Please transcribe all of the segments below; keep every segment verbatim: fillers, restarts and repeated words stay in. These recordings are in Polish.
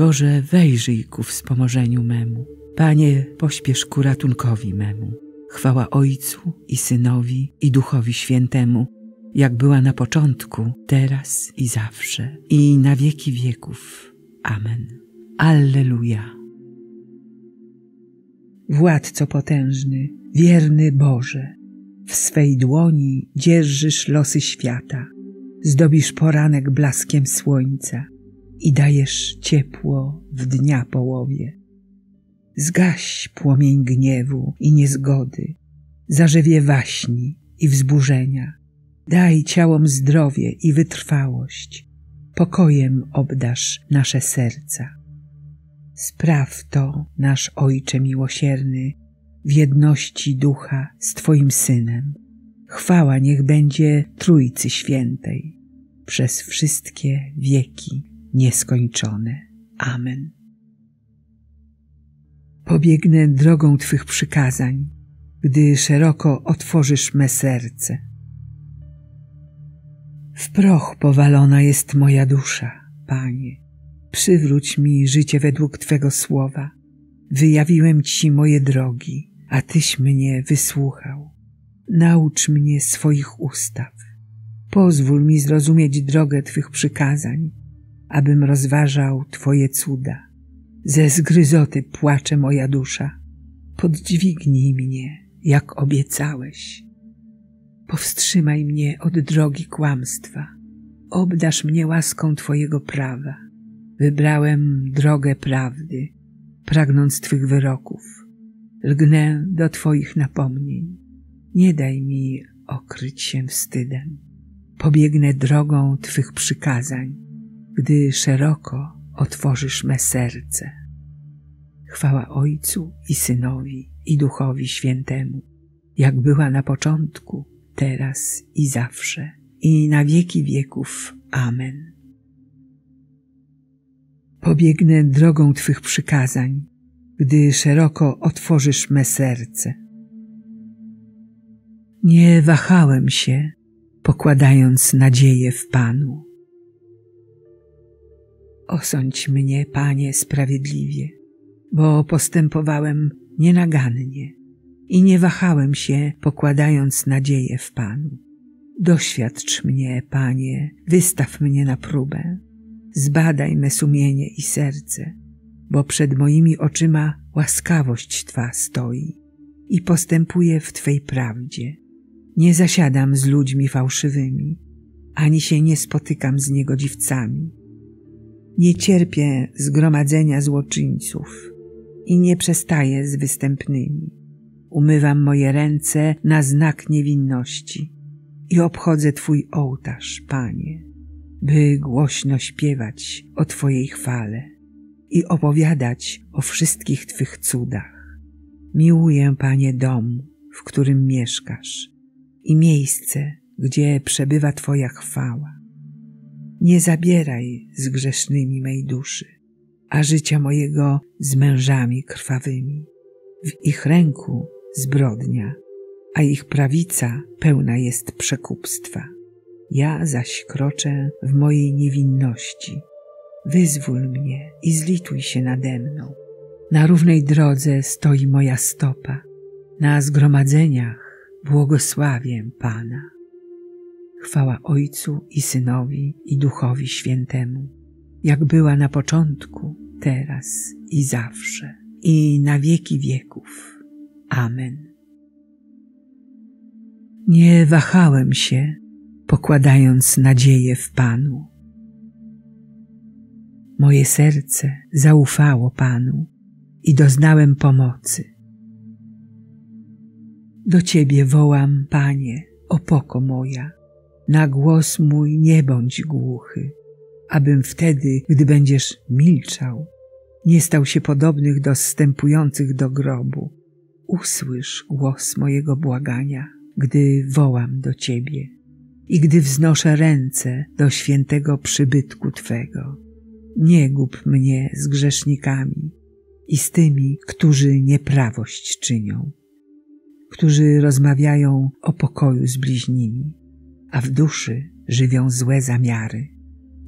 Boże, wejrzyj ku wspomożeniu memu. Panie, pośpiesz ku ratunkowi memu. Chwała Ojcu i Synowi, i Duchowi Świętemu, jak była na początku, teraz i zawsze, i na wieki wieków. Amen. Alleluja. Władco potężny, wierny Boże, w swej dłoni dzierżysz losy świata, zdobisz poranek blaskiem słońca i dajesz ciepło w dnia połowie. Zgaś płomień gniewu i niezgody, zażewie waśni i wzburzenia. Daj ciałom zdrowie i wytrwałość, pokojem obdarz nasze serca. Spraw to, nasz Ojcze miłosierny, w jedności Ducha z Twoim Synem. Chwała niech będzie Trójcy Świętej, przez wszystkie wieki nieskończone. Amen. Pobiegnę drogą Twych przykazań, gdy szeroko otworzysz me serce. W proch powalona jest moja dusza, Panie. Przywróć mi życie według Twego słowa. Wyjawiłem Ci moje drogi, a Tyś mnie wysłuchał. Naucz mnie swoich ustaw. Pozwól mi zrozumieć drogę Twych przykazań, abym rozważał Twoje cuda. Ze zgryzoty płacze moja dusza. Podźwignij mnie, jak obiecałeś. Powstrzymaj mnie od drogi kłamstwa. Obdarz mnie łaską Twojego prawa. Wybrałem drogę prawdy, pragnąc Twych wyroków. Lgnę do Twoich napomnień. Nie daj mi okryć się wstydem. Pobiegnę drogą Twych przykazań, gdy szeroko otworzysz me serce. Chwała Ojcu i Synowi, i Duchowi Świętemu, jak była na początku, teraz i zawsze, i na wieki wieków. Amen. Pobiegnę drogą Twych przykazań, gdy szeroko otworzysz me serce. Nie wahałem się, pokładając nadzieję w Panu. Osądź mnie, Panie, sprawiedliwie, bo postępowałem nienagannie i nie wahałem się, pokładając nadzieję w Panu. Doświadcz mnie, Panie, wystaw mnie na próbę. Zbadaj me sumienie i serce, bo przed moimi oczyma łaskawość Twa stoi i postępuję w Twej prawdzie. Nie zasiadam z ludźmi fałszywymi, ani się nie spotykam z niegodziwcami. Nie cierpię zgromadzenia złoczyńców i nie przestaję z występnymi. Umywam moje ręce na znak niewinności i obchodzę Twój ołtarz, Panie, by głośno śpiewać o Twojej chwale i opowiadać o wszystkich Twych cudach. Miłuję, Panie, dom, w którym mieszkasz i miejsce, gdzie przebywa Twoja chwała. Nie zabieraj z grzesznymi mej duszy, a życia mojego z mężami krwawymi. W ich ręku zbrodnia, a ich prawica pełna jest przekupstwa. Ja zaś kroczę w mojej niewinności. Wyzwól mnie i zlituj się nade mną. Na równej drodze stoi moja stopa. Na zgromadzeniach błogosławię Pana. Chwała Ojcu i Synowi, i Duchowi Świętemu, jak była na początku, teraz i zawsze, i na wieki wieków. Amen. Nie wahałem się, pokładając nadzieję w Panu. Moje serce zaufało Panu i doznałem pomocy. Do Ciebie wołam, Panie, opoko moja. Na głos mój nie bądź głuchy, abym wtedy, gdy będziesz milczał, nie stał się podobnych do zstępujących do grobu. Usłysz głos mojego błagania, gdy wołam do Ciebie i gdy wznoszę ręce do świętego przybytku Twego. Nie gub mnie z grzesznikami i z tymi, którzy nieprawość czynią, którzy rozmawiają o pokoju z bliźnimi, a w duszy żywią złe zamiary.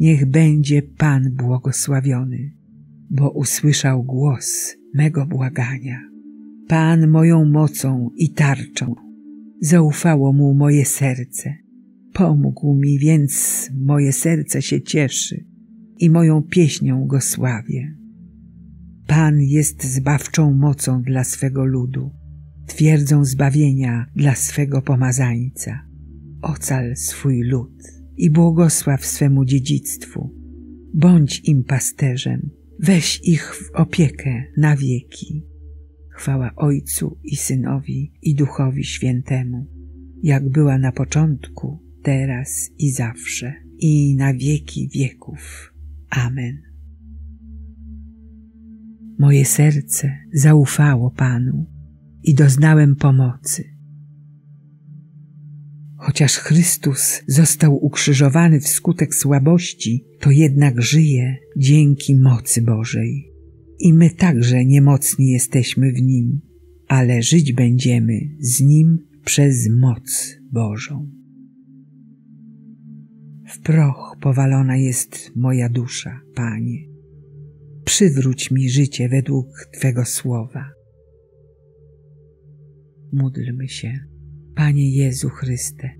Niech będzie Pan błogosławiony, bo usłyszał głos mego błagania. Pan moją mocą i tarczą, zaufało mu moje serce. Pomógł mi, więc moje serce się cieszy i moją pieśnią go sławię. Pan jest zbawczą mocą dla swego ludu, twierdzą zbawienia dla swego pomazańca. Ocal swój lud i błogosław swemu dziedzictwu. Bądź im pasterzem, weź ich w opiekę na wieki. Chwała Ojcu i Synowi i Duchowi Świętemu, jak była na początku, teraz i zawsze, i na wieki wieków. Amen. Moje serce zaufało Panu i doznałem pomocy. Chociaż Chrystus został ukrzyżowany wskutek słabości, to jednak żyje dzięki mocy Bożej. I my także niemocni jesteśmy w Nim, ale żyć będziemy z Nim przez moc Bożą. W proch powalona jest moja dusza, Panie. Przywróć mi życie według Twego słowa. Módlmy się. Panie Jezu Chryste,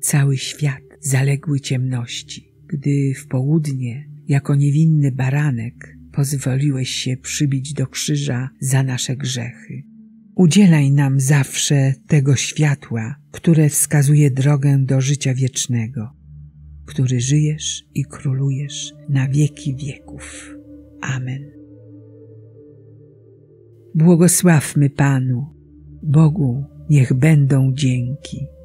cały świat zaległy ciemności, gdy w południe, jako niewinny baranek, pozwoliłeś się przybić do krzyża za nasze grzechy. Udzielaj nam zawsze tego światła, które wskazuje drogę do życia wiecznego, który żyjesz i królujesz na wieki wieków. Amen. Błogosławmy Panu, Bogu niech będą dzięki.